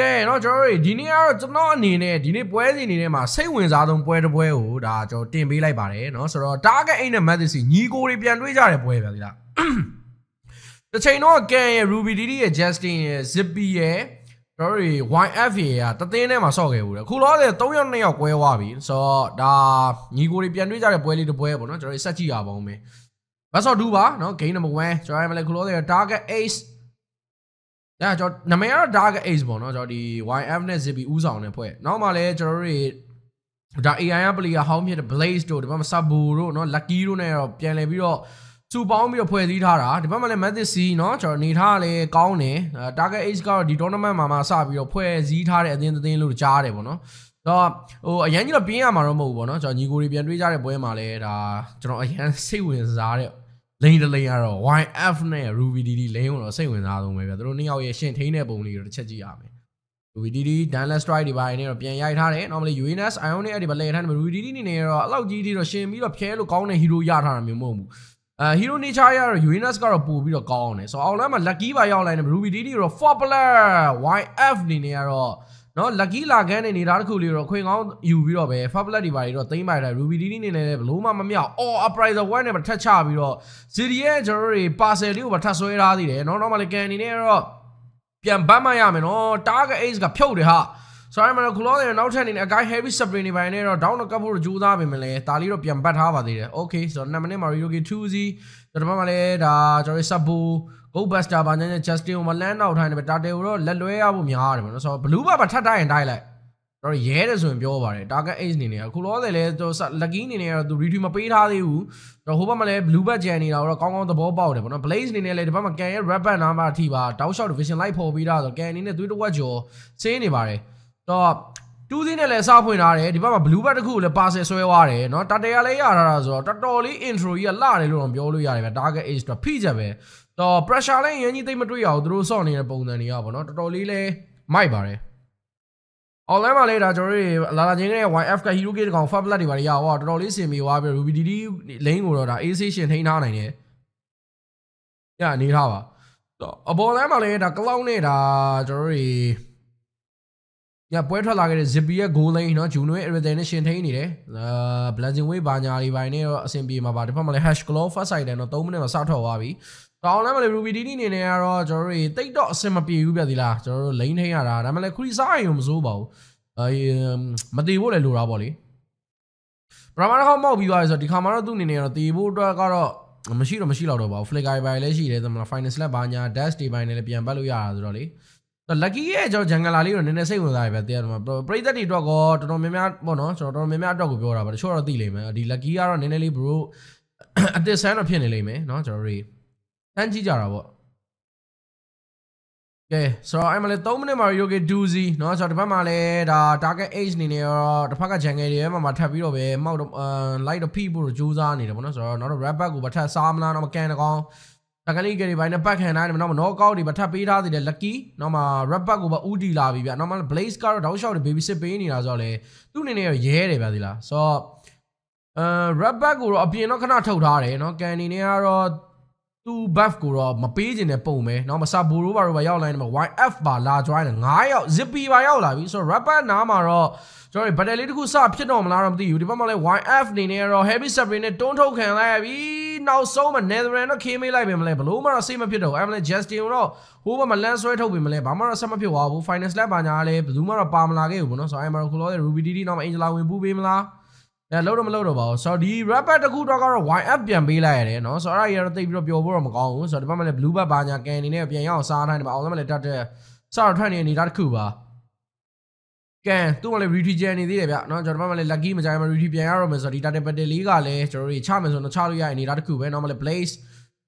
Okay, no joy. Dini are not nine. Dini boy nine. Ma, say when Zadon boy ho da jo team be like bare. No, so target in a medicine. Ni go repian do jare boy be da. The chain no okay. Ruby Didi adjusting Zippy. Sorry, YF à, tất nhiên em mà so cái ủi, khu đó thì tối nay học quay qua biển, so đã nhị cô đi biển đi ra để quay đi được quay, bọn nó chơi sát chi à bọn mình, và so du ba, nó kỹ nó một quen, cho em lại khu đó thì đá cái ace, đã cho nằm ấy đá cái ace bọn nó cho đi YF này sẽ bị u sầu này quay, nó mà lại chơi đá AI bây giờ hầu như là blaze rồi, thì mà sabu rồi, nó lucky rồi này, chơi lại video Su bóng biểu phơi đi thà ra, thì mà lại mất gì nó cho nên thà lại cao này, ta cái ấy cái đi đâu nó mà mà sao biểu phơi gì thà để tiền luôn trả đấy bọn nó, đó, ở nhà như là biển mà nó mua bọn nó, cho nhiều người biển đi trả để bơi mà lại là cho nó ở nhà xây quần ra đấy, lấy ra rồi, YF này, Ruby Didi lấy nó xây quần ra rồi mà, rồi nếu như xem thấy này bông này rồi chết gì à mày, Ruby Didi, Dallas try đi bài này rồi biển ai thà đấy, nó mới Uranus, Ione đi bài này thà mà Ruby Didi này rồi, lâu gì đi rồi xem biết là chơi luôn cao này hero ra thà mình mua hero Nichaya Uranus got a boo bit of gone. So all I'm a lucky by all and Ruby Didi or Fopler YF Dinero. No, lucky lagan and Iraku or Queen on you will be Fopler divided or thing by the Ruby Didi and Luma Mamia or upright the one ever touch up, you know. City Jerry pass a new but Tasoera did no normal again in Ero. Pian Bamayam or Targa Ace got pure heart. So I'm a colonial now turning a guy heavy submarine by an error down a couple of Judah Bimele, Taliro Pian Batava there. Okay, so Namane Maruki Tuzi, the Mamale, Jorisabu, Go Basta, and then just do Malan out and Betate Uro, Leloya Bumiar, so Bluba Batata and Dialect. Or Yedas will be over it. Daga is near Kulo, the letters Lagin in air, the Ritum Pita, the Hubamale, Bluba Jenny, or Kong on the Bob Bout, on a place near the Bamaka, Rapper Nama Tiba, Tausha Vision Light Pobida, again in the Duduajo, say anybody. So, two things are so important. If you have blue bag, you pass it so far. No, that day I got so that only intro is a lot. You don't be able target is the pizza. So, pressure is anything but we are through Sony. No, that only my bar. All I'm later, Jory, Lala Jenny, YF got you get on Fabla. You are only see me. Why will we did laying order? Is it in Hanane? Yeah, need how? So, about I'm later, clown it, Jory. Yeah, boy, thằng này Zippy goal này nó chụp nuôi rồi đây nó xem thấy nè đấy, blazing way ba nhà đi vay này xem bị mà vào thì phải mà lấy hash glove phát sai đây nó tốn nên mà sao thua à bị, tao nói mà lấy Ruby Didi này nè rồi rồi tết đó xem mà bị Ruby đi là rồi lấy thế à ra, mà lấy khui sai không số bao, mà đi bộ lại lùa bao đi, mà nó không mau bị vậy rồi thì không mà nó tụi này rồi đi bộ đó cái đó, mà xí lâu rồi bao, phải cái bài lấy gì đấy, tao mà finance là ba nhà dash đi vay này là pian bao nhiêu à rồi đi. So lucky है जो जंगलाली और निन्ने से घुमाता है बेतियार में प्रयत्न ही dog और तो नॉन में आठ बोनो तो नॉन में आठ डॉग भी हो रहा है बट छोड़ दिले में अभी lucky यार और निन्ने ली ब्रो अते सैन अपने ले में ना चोरी तंची जा रहा है वो के so I'm like तो उन्हें मारियो के दूजी ना चोरी पर माले डा टाके एज निन्ने और तो फाका जंगली में मट्ठा भी हो बे माउट लाइट ऑफ पीपल जूजा नहीं रहा ना so ना तो रैपर को बट्ठा सामना ना मकैन का Takali kiri bai napa khen ai mà nó cao thì bắt tháp đi ra thì để lucky nó mà rapper của bạn udi là vì vậy nó mà blaze car đấu sau thì baby sẽ bay đi ra rồi đấy, tụi này là dễ đấy vậy thì là so rapper của ở bên nó khá là thâu thà đấy nó cái này rồi tụi buff của mà page này bao mày nó mà sao bùn vào rồi vào lại mà YF bà là cho ai là ngái rồi Zippy vào lại vì so rapper nào mà rồi rồi bắt đầu lấy cái sao biết nó mà làm gì thì mà lại YF này rồi heavy submarine này don't thâu khen ai vì now so much Netherlands came alive in my blue mara same pito I'm like just you know who my lens right hope in my mara same pito wow finance lab anya le blue mara pa mala ke bo no so I'm color Ruby Didi now Angela win bu be mala la load ma load ba so di rapper taku to ka YF pian be la ya de no so ara ya to tai pi lo pyo bo ro ma kaung so di ma le blue ba ba nya kan ni ne pian ya sa thai ba aw ma le tat de sa thwan ni ni da taku ba kan tu ma le retreat jan ni de bya no so di ma le lucky ma jai ma retreat pian ya ro ma so di ta de patel li ka le so ri cha ma so no cha lo ya ni da taku ba no ma le place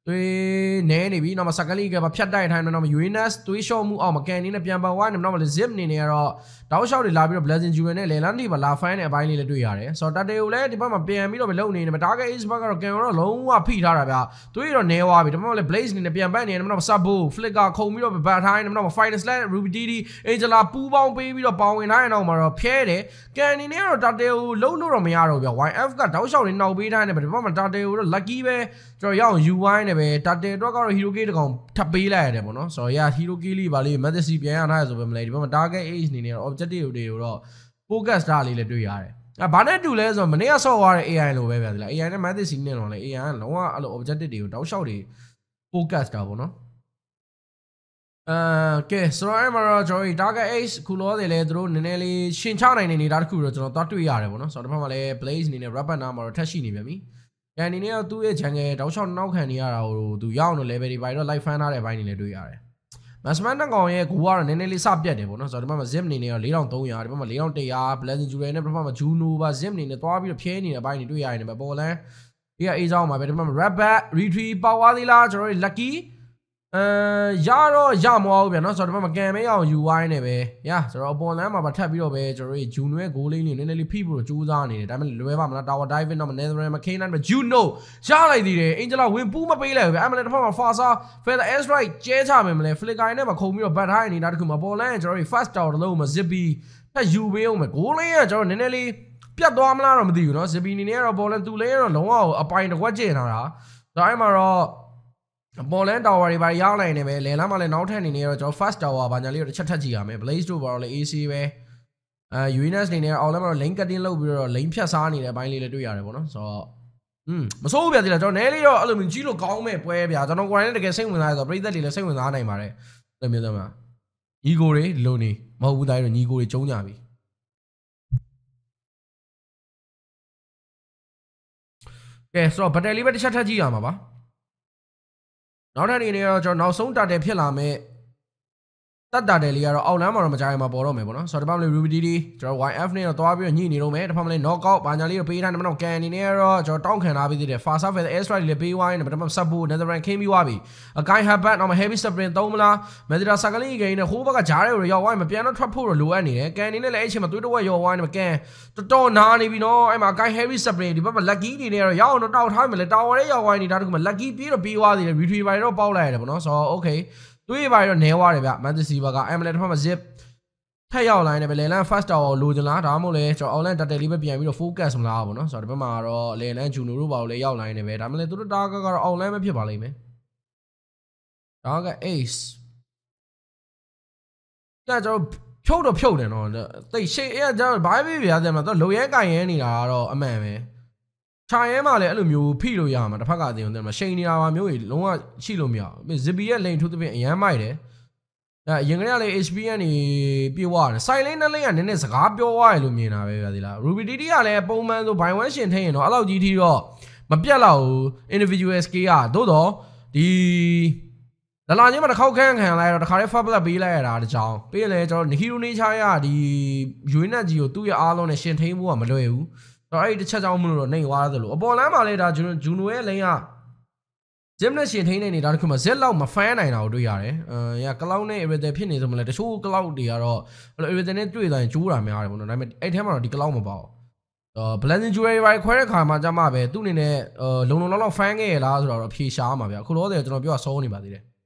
တွေ့နေနေပြီနော်မစကလေးကဘာဖြတ်တိုက်ထိုင်းနော်မ Uranus တွေးရှော့မှုအောင်မကန်နေနဲ့ပြန်ပါဝိုင်းနော်မ zip နေနေရတော့တောက်လျှောက်တွေလာပြီးတော့ blazing jewel နဲ့လေလန်းဒီပါလာ fine နဲ့အပိုင်းလေးလည်းတွေ့ရတယ်ဆို target ကိုလည်းဒီဘက်မှာပြန်ပြီးတော့မလုံနေနဲ့ target ace bug ကတော့ကန်တော့လုံးဝဖိထားတာဗျာတွေးတော့နေသွားပြီဒါမှမဟုတ် blaze နေနဲ့ပြန်ပတ်နေတယ်နော် sabo flicker ခုံပြီးတော့ပတ်ထိုင်းနော် finance လဲ Ruby Didi Angela ပူပေါင်းပေးပြီးတော့ပေါဝင်ထိုင်းအောင်မှာတော့ဖျဲတယ်ကန်နေနေရတော့ target ကိုလုံးလို့တော့မရတော့ဗျာ YF ကတောက်လျှောက်တွေနှောက်ပေးထိုင်းတယ်ဗျာဒီဘက်မှာ target ကိုတော့ lucky ပဲကျွန်တော်ရအောင် UI တယ် ပဲ target အတွက်ကတော့ hero key တကောင်ထပ်ပေးလိုက်ရတယ်ပေါ့နော်ဆိုတော့ yeah hero key လေးပါလေး message ပြန်ရနိုင်ဆိုပဲမလဲဒီဘက်မှာ target age အနေနဲ့တော့ objective တွေကိုတော့ focus ထားလေးလည်းတွေ့ရတယ်ဘာနဲ့တူလဲဆိုတော့မနေ့ကဆော့သွားတဲ့ AI လိုပဲဗျာဒီလား AI နဲ့ message စီးနေတော့လေ AI ကလုံးဝအဲ့လို objective တွေကိုတောက်လျှောက်တွေ focus တာပေါ့နော်okay ဆိုတော့အဲ့မှာတော့ကျွန်တော် target age ခုလောတယ်လေသူတို့နည်းနည်းလေးရှင်ချနိုင်တဲ့နေတာတစ်ခုတော့ကျွန်တော်သွားတွေ့ရတယ်ပေါ့နော်ဆိုတော့ဒီဘက်မှာလည်း blaze အနေနဲ့ rapper နာမှာတော့ထက်ရှိနေပြန်ပြီကန်ဒီနေ့တော့သူ့ရဲ့ channel တောက်လျှောက်နောက်ခံနေရတာကိုသူရောက်နေ level တွေပါတော့ live fan ထားတဲ့ဘိုင်းနေလည်းတွေ့ရတယ်မစမန်တကောင်ရဲ့ဂူကတော့နည်းနည်းလေးစပြတ်တယ်ပေါ့နော်ဆိုတော့ဒီမှာ zip နေနေတော့4300ဒီမှာ4100 blessing jewel နဲ့ပထမမှာ juno ပါ zip နေနေသွားပြီးတော့ဖြဲနေတဲ့ဘိုင်းတွေတွေ့ရတယ်ပဲပေါ်လန်းဒီကအေးချောင်းမှာပဲဒီမှာ rabbit retrieve ပါသွားသေးလားကျွန်တော်တို့ lucky ရတော့ရမအောင်ဗျာနော်ဆိုတော့ဒီမှာကန်မဲအောင် UI နဲ့ပဲညာဆိုတော့ပေါ်လန်းမှာပါထပ်ပြီးတော့ပဲကျွန်တော်တို့ juno ရဲ့ goal လေးနည်းနည်းလေးဖိပြီးတော့ကြိုးစားနေတယ်ဒါပေမဲ့လွယ်ပါမလား tower diving တော့ netherland မခင်းနိုင်ဘူး juno ရလိုက်သေးတယ် angel ဝင်ပူးမပေးလိုက်ဘူးဗျာအဲ့မလဲတစ်ဖက်မှာ fasa feather air strike ကျဲချမယ်မလဲ flicker နဲ့မှာခုံပြီးတော့ bat ထားနေတာတခုမှာပေါ်လန်းကျွန်တော်တို့ first tower တစ်လုံးမှာ zippy ထပ်ယူပေးအောင်မယ် goal လေးကကျွန်တော်နည်းနည်းလေးပြတ်သွားမလားတော့မသိဘူးနော် zippy နေနေတော့ပေါ်လန်းသူ့လေးကတော့လုံးဝအပိုင်တစ်ခွက်ကျင်လာတာဒါအဲ့မှာတော့ပေါ်လန်း tower တွေပါရောက်နိုင်နေပဲလယ်လမ်းမှာလည်းနောက်ထပ်နေနေတော့ကျွန်တော် first tower ဘာညာလေးတော့တစ်ချက်ထပ်ကြည့်ရမယ် blaze တို့ပါတော့လေ AC ပဲUranus နေနေတော့ online မှာတော့ lane cutting လုပ်ပြီးတော့ lane ဖြတ်စားနေတဲ့အပိုင်းလေးလည်းတွေ့ရတယ်ပေါ့နော်ဆိုတော့မစိုးဘူးဗျာဒီလားကျွန်တော်နည်းလေးတော့အဲ့လိုမျိုးကြီးလို့ကောင်းမဲ့ပွဲဗျာကျွန်တော် quarantine နဲ့တကယ်စိတ်ဝင်စားရဆိုတော့ပရိသတ်တွေလည်းစိတ်ဝင်စားနိုင်ပါတယ်အဲ့လိုမျိုးသမလား ego တွေလုံနေမဟုတ်ဘူးတိုင်းတော့ ego တွေကျုံးကြပြီကဲဆိုတော့ battle လေးပဲတစ်ချက်ထပ်ကြည့်ရမှာပါနောက်ထပ်နေနေတော့ကျွန်တော်နောက်ဆုံးတာတယ်ဖြစ်လာမဲ့တတ်တာတယ်လေးကတော့အောက်လမ်းမှာတော့မကြိုင်မှာပေါ်တော့မယ်ပေါ့နော်ဆိုတော့ဒီဘက်မှာ Ruby DD ကျွန်တော် YF နဲ့တော့တွားပြီးတော့ညှိနေတော့မယ်ဒီဘက်မှာလည်း knock out ဘာညာလေးတော့ပေးထားတယ်မနော်ကန်အနေနဲ့ကတော့ကျွန်တော်တောင်းခံထားပြီးသေးတယ် Fast Feather Air Strike လေးပေးသွားရင်ဒီဘက်မှာ Support Netherland ခင်းပြီးသွားပြီအကိုင်း Headbutt တော့ Heavy Sprint သုံးမလား Medita Circling ကိန်းနဲ့ဟိုးဘက်ကကြားတယ်ကိုရောက်သွားရင်မပြန်တော့ထွက်ဖို့တော့လိုအပ်နေတယ်ကန်အနေနဲ့လည်းအဲ့အချိန်မှာသွေးတော့ရောက်သွားရင်မကန်တော်တော်နာနေပြီနော်အဲ့မှာအကိုင်း Heavy Sprint ဒီဘက်မှာ Lucky အနေနဲ့တော့ရောက်အောင်တော့တောက်ထားမယ်လေ Tower နဲ့ရောက်သွားရင်ဒါတခုမှ Lucky ပြီးတော့ပြီးသွားသေးတယ် Retriever တော့ပေါက်လိုက်ရတယ်ပေါ့နော်ဆိုတော့ Okayသူ့ဘာတွေတော့နဲွားတယ်ဗျမန်စီဘာက MLN တစ်ဖက်မှာ zip ထက်ရောက်လာနေတယ်ပဲလေလန် first tower လိုချင်လားဒါမှမဟုတ်လေကျွန်တော် online တက်တယ်လေးပဲပြန်ပြီးတော့ focus မလားပေါ့နော်ဆိုတော့ဒီဘက်မှာတော့လေလန် junior တို့ဘာလို့လဲရောက်လာနေတယ်ပဲဒါမှမဟုတ်လေသူတို့ target ကတော့ online ပဲဖြစ်ပါလိမ့်မယ် target ace ဒါကြောင့်ဖြုတ်တော့ဖြုတ်တယ်နော်တိတ်ရှေ့အဲ့ကကျတော့ဘာပဲပြရစမ်းမလားသူလိုရဲကန်ရဲနေတာကတော့အမှန်ပဲခြာရဲမှာလည်းအဲ့လိုမျိုးဖိလို့ရမှာတစ်ဖက်ကအတင်းတော့ရှိန်နေတာပါမျိုးကြီးလုံးဝရှိလို့မရဘူးဇစ်ပီရဲ့လိန်ထိုးသဖြင့်အရန်မိုက်တယ်အဲရင်ကလေးကလည်း HP ကနေပြေဝရတယ် silent နဲ့လည်းကနည်းနည်းစကားပြောရတယ်လို့မြင်တာပဲဗျာဒီလား Ruby DD ကလည်းပုံမှန်ဆို buy one ရှင်ထင်းရင်တော့အဲ့လောက်ကြီးထိတော့မပြတ်တော့ဘူး individual skill ကသို့တော့ဒီလာလာချင်းမှာတစ်ခေါက်ခံလိုက်တော့တစ်ခါလေး fab black ပေးလိုက်ရတာတကြောင်ပြီးရင်လည်းကျွန်တော် hero နေခြားရဒီ unit ကြီးကိုသူ့ရဲ့အားလုံးနဲ့ရှင်ထင်းဖို့ကမလွယ်ဘူးတော့အဲ့ဒီတစ်ချက်ကြောင့်မလို့တော့နေသွားသလိုအပေါ်လမ်းမှာလည်းဒါဂျူနိုရဲ့လိန်ကဂျင်းနဲ့ရှင်ထိန်းနေတာတခုမှဇက်လောက်မဖမ်းနိုင်တာကိုတွေ့ရတယ်။ကလောက်နဲ့ irritable ဖြစ်နေဆိုမှလည်းတချို့ကလောက်တွေကတော့ irritable နဲ့တွေ့တိုင်းကျိုးတာများတယ်ပေါ့နော်။ဒါပေမဲ့အဲ့ထဲမှာတော့ဒီကလောက်မပေါ့။blessing jewelry တွေခွဲတဲ့ခါမှာကြမှာပဲသူ့အနေနဲ့လုံလောက်ဖမ်းခဲ့ရလားဆိုတော့ဖြေရှားမှာဗျာ။ခုလောတယ်ကျွန်တော်ပြောဆုံးနေပါသေးတယ်။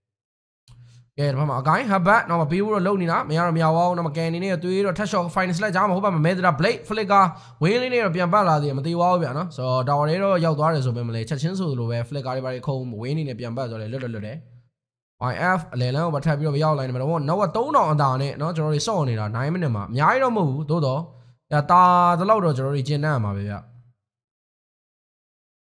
ကဲဒီမှာအကိုင်း habbat တော့မပေးဘူးတော့လုံနေတာမရတော့မရအောင်တော့မကန်နေနဲ့သွေးတော့ touch shot final slash ကြားမှာဟုတ်ပါမမဲတာ blade flicker ဝင်းလေးနဲ့တော့ပြန်ပတ်လာသေးတယ်မသေးပါဘူးဗျာနော်ဆိုတော့ tower တွေတော့ရောက်သွားတယ်ဆိုပေမဲ့လည်းချက်ချင်းဆိုလိုပဲ flicker တွေပါခုံဝင်းနေနဲ့ပြန်ပတ်ဆိုတော့လည်းလွတ်တယ် YF အလယ်လမ်းကိုပါထပ်ပြီးတော့ရောက်လာနေမှာတော့နောက်3000အတာနဲ့နော်ကျွန်တော်တွေဆော့နေတာ9မိနစ်မှာအများကြီးတော့မဟုတ်ဘူးသို့တော့တာဒီလောက်တော့ကျွန်တော်တွေကျဉ်းနှံ့ရမှာပဲဗျာ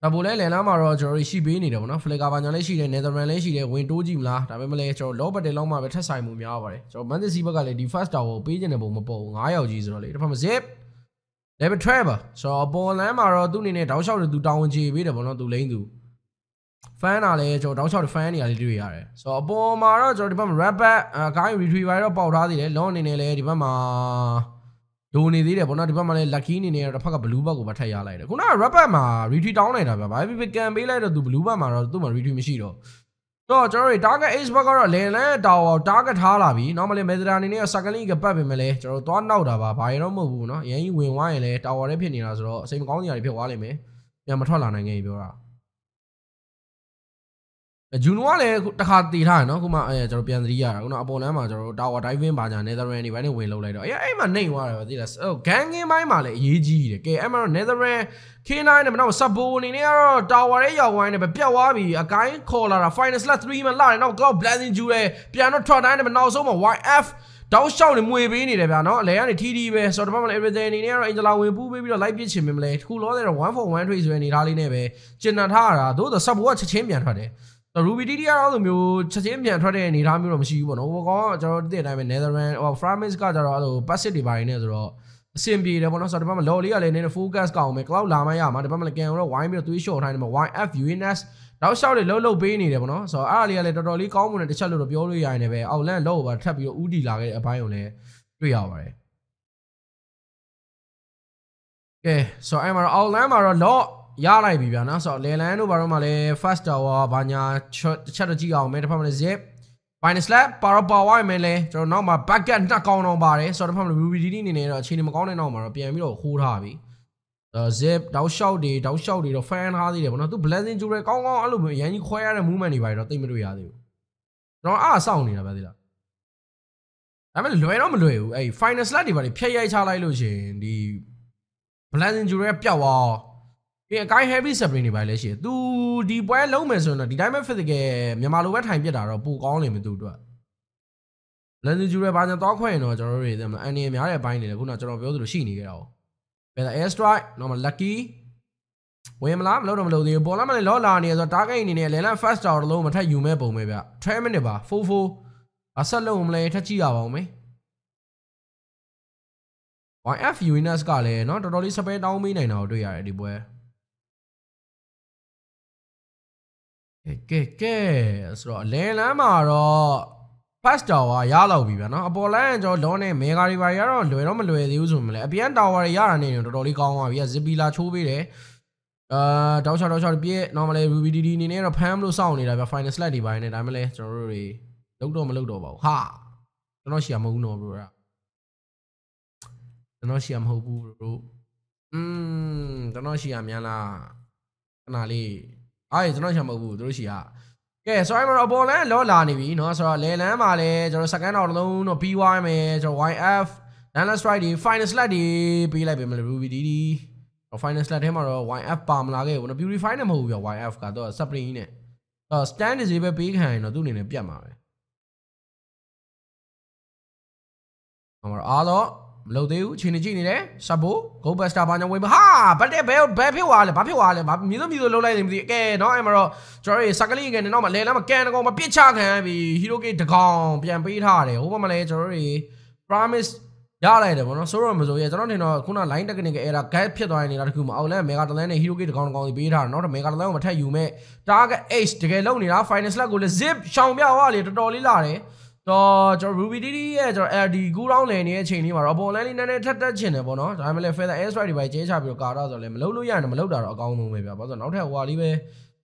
ဒါပိုလဲလယ်လမ်းမှာတော့ကျွန်တော်တို့ရှိပေးနေတယ်ဗောနော် flicker ဘာညာလည်းရှိတယ် netherland လည်းရှိတယ်ဝင်တိုးကြည့်မလားဒါပဲမလဲကျွန်တော် low battle လောက်မှာပဲထက်ဆိုင်မှုများပါတယ်ကျွန်တော် manchester ဘက်ကလည်းဒီ first tower ကိုပေးကျင်တဲ့ပုံမပေါ်ဘူး9ယောက်ကြီးဆိုတော့လေတစ်ဖက်မှာ zip level travel ဆိုတော့ပေါ်လမ်းမှာတော့သူ့အနေနဲ့တောက်လျှောက်တူတောင်းဝင်ချေပေးတယ်ဗောနော်သူလိမ့်သူ fan တာလည်းကျွန်တော်တောက်လျှောက် fan နေရာလေးတွေ့ရတယ်ဆိုတော့အပေါ်မှာတော့ကျွန်တော်ဒီဘက်မှာ rapper အကိုင်း retriever တော့ပေါက်ထားသေးတယ် long အနေနဲ့လည်းဒီဘက်မှာလိုနေသေးတယ်ဗောနော်ဒီဘက်မှာလည်း lucky နေနေတော့တစ်ဖက်က blue bag ကိုပဲထပ်ရလိုက်တယ်ခုနက rapper မှာ retweet တောင်းလိုက်တာဗျာဘာဖြစ်ဖြစ်ကန်ပေးလိုက်တော့သူ blue bag မှာတော့သူ့မှာ retweet မရှိတော့တော့ကျွန်တော်တို့ target ace bag ကတော့ landline tower target ထားလာပြီနောက်မှလည်း mezra နေနေတော့ circle ကပတ်ပင်မလဲကျွန်တော်တို့သွားနောက်တာပါဘာရတော့မဟုတ်ဘူးဗောနော်အရင်ကြီးဝင်သွားရင်လည်း tower ထဲဖြစ်နေတာဆိုတော့အစိမ်မကောင်းစရာတွေဖြစ်သွားလိမ့်မယ်ပြန်မထွက်လာနိုင်ခင်ပြောတာ Junual Takati Hano, Kuma, European Ria, Unaponama, or Tower Diving Baja, Netherland, if any will later. Yeah, I'm a name, whatever this. Oh, Gangi, my Malay, EG, Kamer, Netherland, K9, and now Sabun in Aero, Tower Aya, wine, a Piawabi, a guy, caller, a finest last 3 months, and now God blessing Jure, Piano Trot, and now so much YF. Don't show the movie in it, no? Leon TD, sort of everything in air, and allow Boo Baby to like it, him, late, who ordered 1 for 1 trees when Italy Neve, Jenatara, though the sub watch champion today. The Ruby DDR, the Mute, Champion today, and Itamium, she won overall, did I mean Netherlands or France got a passivity by Netherlands. Simply, the one of the Lolly, and in a full gas cow, McLeod Lamaya, Madame Camera, wine beer to show time, YFUNS. Now shout a low beanie, Devono, so earlier let the Dolly common at the shallow of Yoli and away, outland low, tap your Udi like a pioneer. 3 hours. Okay, so I'm all Lamar law. Yara Bibiana, so Leilano Baromale, Fasta, Banya, Chatterjee, made a permanent zip. Fine slap, Parapawa melee, so no more back and knock on nobody, so the family will be reading in it, or Chinimacon and Omar, PMO, who hobby. The zip, thou shall the fan hardy, they will not do blessing to recall all of me, and you quire a movement if I don't think we are you. No, ah, sound in a badilla. I mean, Lueno, a fine slap, but a PHL illusion, the blessing to rep your. Yeah, guy heavy submarine by last year. Do the boy low measure, the diamond for the game, Yamalu time get out of book on him to do it. Let the jury buy the dog coin or them, and any other binding the good of the machine. Better airstrike, normal lucky. William Lam, load of the Bolam and Lola near the Tagain in a Lena fast or low matter you may bow maybe. Tremendous, fufu, a salome later, Chiavome. Why F you in a scarlet, not a dolly separate down me now, do you already boy? Okay, so Lena Maro Pasta, Yala, Vivana, Apoland, or Done, Megari Vayaro, Dueromel, Usum, Apian, our Yaran, Dolly Gong, yes, Zibila, Chubide, Dosha, Piet, normally Ruby in air of Hamlo Sound, it have a fine slightly by an Amele, Sorori, Dokdom, Lodobo, ha! Noshia Muno, Bura. Noshia Hobu, Noshia Miana, Canali. I don't know Russia. Okay, so I'm a ball and Lola Nivi, no, so Lena Male, or second or loan or PY Mage or YF. Then let's try the finest lady, be like Ruby DD, or finest lady him or YF Palm Lage, when a beautify them over your YF got or something in it. So stand is even big hand or doing a pyjama. Our other. Loadeu, Chinigini there, Sabu, go best up on your way. Ha! But they bailed Baby Wall, Baby Wall, but middle low light in the again, no emerald, Jory, Sakaling, and no Malay, I'm a can go, my bitch, I can be, he don't get the gong, Pian Pete Hardy, over Malay, Jory, promise, Yala, the one of Soromazo, yes, I don't know, Kuna line, the King era, Capitan, and Akum, Outland, Megatlan, he don't get the gong, the beat her, not a Megatlan, but tell you, mate, Target Ace to get lonely, our finest luck with a zip, Shambia Wally to Dolly Larry. So, the Ruby DD, the good old lady, Cheney, or a ball and a chin, no? I'm a feather as right by J. Chapel Carter, the Lemloya and Meloda, or Gown, maybe, but not have Walibe,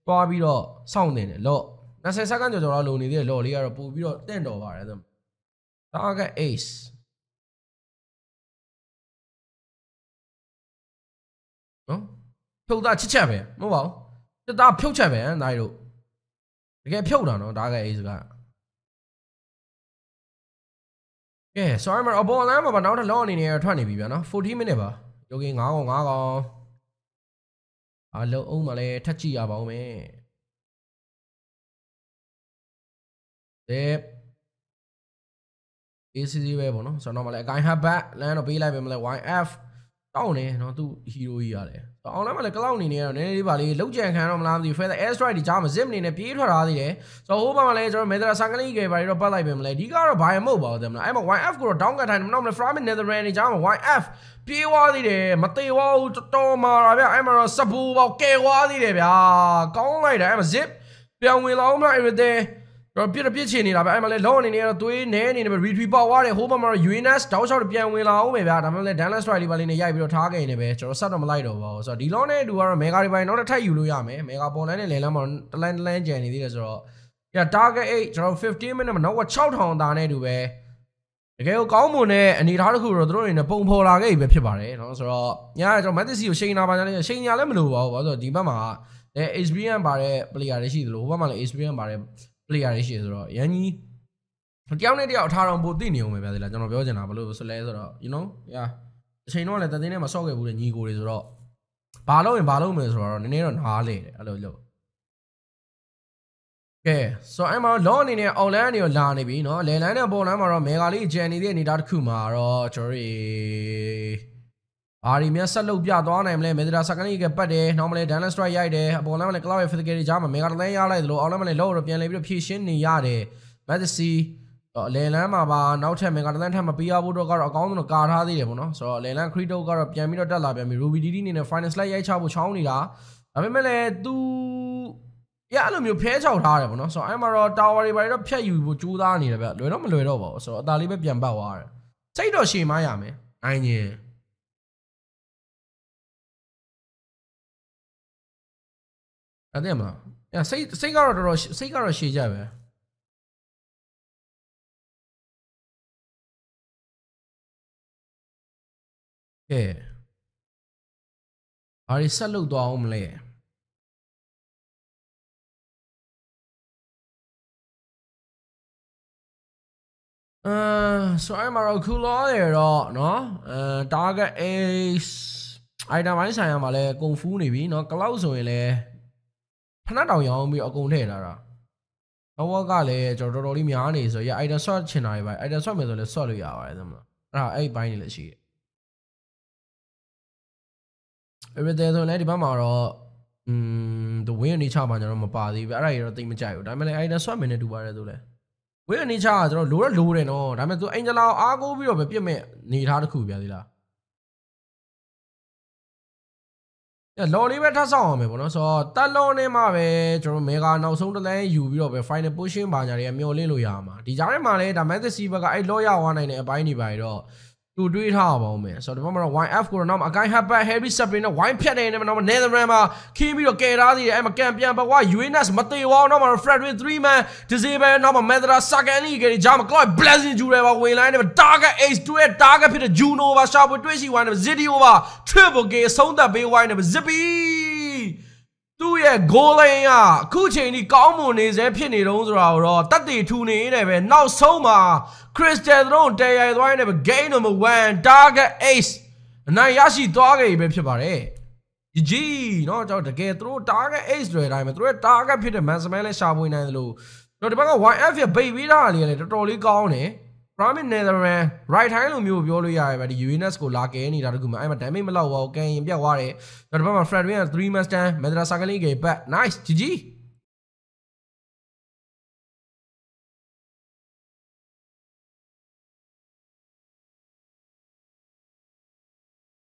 Barbilo, sounding low. That's a second to all only the lolly or a pool, then over them. Target ace. No? Pilda Chichabe, mobile. The dark Pilchabe, and I do. Get Pilda, no, Target ace guy. Yeah, so I'm a ball and I'm not alone in here, 20 people, 40 minutes. Looking out, hello, Omale, touchy about me. Yep. This is the web, no? So normally I have back, land of be like YF. Down, not to hero here. So I'm like clown in here, and anybody look jack and I'm the feather as right, the jam is in a Peter Hadi. So Obama later made a second gave by Ropa like him, like you gotta buy a mobile them. I'm a YF girl, don't get time, normally from another range. I'm a YF. PYD, Mateo, Toma, I'm a Sabu, okay, Wadi, go later, I'm a zip. Beyond will own every day. Your Peter Pitch in it, I'm a little in here doing Nan in a retreat bar, what a home or UNS, those are the piano will always out. I'm only Dallas Riley, but in a Yabio target in a bitch or Saddam Lido. So Delone do our mega by not a tie you, Luyame, mega ball and a lemon, land, and it is all. Your target 8 or 15 minutes, no what shout on down anyway. The girl Comune and it hard to throw in a pump hole again, Pipare. So, yeah, I don't mind to see you saying about a Shania Lemlu or the Dibama. there experience player တွေရှိသလိုဟိုဘက်မှာလည်း experience player တွေရှိဆိုတော့ရန်ကြီးတယောက်နဲ့တယောက်အထားတော်ပိုသိနေအောင်ပဲဗျာဒီလားကျွန်တော်ပြောချင်တာဘလို့ဆိုလဲဆိုတော့ you know ဟာအချိန်တော့လည်းတသင်းထဲမှာဆော့ခဲ့ဘူးတဲ့ညီကိုတွေဆိုတော့ဘာလို့ရင်ဘာလို့မယ်ဆိုတော့နည်းနည်းတော့နားလေတယ်အဲ့လိုလို့ okay so I'm on loan နေ online တွေလာနေပြီเนาะ landline နဲ့ online မှာတော့ mega လေးဂျန်နေတဲ့အနေအထားတစ်ခုမှာတော့ကျွန်တော်တို့အာရီမြတ်ဆက်လုတ်ပြသွားနိုင်မလဲမေဒရာစကန်ကြီးကပတ်တယ်နောက်မလဲဒန်လန်စထရိုက်ရိုက်တယ်အပေါ်လမ်းမလဲကလောက်ရဲ့ physical တွေကြားမှာမေဂါတလဲရလိုက်သလိုအောက်လမ်းမလဲလောက်တော့ပြန်လဲပြီးတော့ဖြည့်ရှင်းနေရတယ်မက်ဆီလယ်လမ်းမှာပါနောက်ထပ်မေဂါတလဲထပ်မပေးရဘူးတော့ကတော့အကောင်းဆုံးတော့ကာထားသေးတယ်ပေါ့နော်ဆိုတော့လယ်လမ်းခရီတိုကတော့ပြန်ပြီးတော့တက်လာပြန်ပြီ Ruby DD နေနဲ့ final slide ရိုက်ချဖို့ချောင်းနေတာဒါပေမဲ့လည်းသူရအဲ့လိုမျိုးဖဲချောက်ထားတယ်ပေါ့နော်ဆိုတော့အဲ့မှာတော့ tower တွေပါတော့ဖြတ်ယူဖို့ကြိုးစားနေတယ်ဗျလွယ်တော့မလွယ်တော့ပါဘူးဆိုတော့အသာလေးပဲပြန်ပတ်သွားတယ်စိတ်တော့ရှည်မရမယ်နိုင်ရင်အဲ့ဒါမှညစိတ်ကတော့တော်တော်စိတ်ကတော့ရှည်ကြပဲကဲအားရဆက်လုပ်သွားအောင်မလဲဆိုအမရောခူလောရတော့နော်target ace item ပိုင်းဆိုင်ရာမှာလဲကုန်ဖူးနေပြီနော်ကလောက်ဆိုရင်လဲဖဏတောင်ရောင်းပြီးအကုန်ထည့်လာတာတော့ဝက်ကလည်းကျွန်တော်တော်တော်လေးများနေဆိုရ item shot ချင်တာတွေပါ item shot မယ်ဆိုလည်း shot လို့ရပါတယ်သမလားအဲ့ဒါအဲ့ဘိုင်းနေလည်းရှိတယ် everyday ဆိုလည်းဒီဘက်မှာတော့the win အနေချပါကျွန်တော်မပါသေးဘူးအဲ့ဒါကြီးတော့တိတ်မကြိုက်ဘူးဒါပေမဲ့လည်း item shot မယ်နဲ့တူပါတယ်ဆိုလဲ win အနေချကကျွန်တော်လိုတယ်နော်ဒါပေမဲ့သူ Angela ကိုအားကိုးပြီးတော့ပဲပြစ်မဲ့နေထားတစ်ခုပြသေးလားလော်လေးပဲထပ်ဆောင်အောင်ပဲဗောနော်ဆိုတော့တက်လုံးနဲ့မှပဲကျွန်တော်မေဂါနောက်ဆုံးတစ်လမ်းယူပြီးတော့ပဲ final position ဘာညာတွေကမျောလင်းလို့ရမှာဒီကြားထဲမှာလည်းဒါ Mathis Silver ကအဲ့လော့ရဝါနိုင်တဲ့အပိုင်းနေပါတော့သူတွေးထားအောင်ပဲဆိုတော့ဒီမှာတော့ YF ကိုတော့နောက်အကိုင်း Harper Harry Sabrin နဲ့ Wine ဖြတ်နေတယ်နောက် Netherland မှာခင်းပြီးတော့ကယ်ထားသေးတယ်အဲ့မှာကန်ပြန်ပါကွာ Uranus မသေးပါဘူးနောက်မှာ Frederick 3 man Disable နောက်မှာ Medra Sakani ကလေးကြားမှာ Cloud Blessing ဂျူရယ်ပါဝင်လိုင်းနဲ့ Target Ace 2ရဲ့ target ဖြစ်တဲ့ Juno ပါရှာပွေတွေးစီ Wine နဲ့ Zidio ပါ Triple K ဆုံးသက်ပေး Wine နဲ့ Zippy သူ့ရဲ့ goal line ကအခုချိန်ထိကောင်းမွန်နေစေဖြစ်နေတုန်းဆိုတာတော့တက်တည်ထူနေတယ်ပဲနောက်ဆုံးမှာChristian တို့တဲရိုက်သွားရင်လည်း game number 1 target ace အနိုင်ရရှိသွားခဲ့ပြီပဲဖြစ်ပါတယ်။ GG เนาะကျွန်တော်တကယ်သူတို့ target ace တွေတိုင်းမှာသူတို့ target ဖြစ်တဲ့ man smash လဲရှာဖွေနိုင်တယ်လို့ကျွန်တော်ဒီဘက်က YF ရဲ့ bait ပေးတာလေးလည်းတော်တော်လေးကောင်းတယ်။ Promise Netherland right hand လိုမျိုးပြောလို့ရတယ်ဗျဒီ Uranus ကိုလာကဲနေတာတကူမှအဲ့မှာ damage မလောက်ပါဘူးကန်ရင်ပြတ်သွားတယ်။ဒီဘက်မှာ Fredwin က3 man stand Medra Sakali ကပတ် nice GG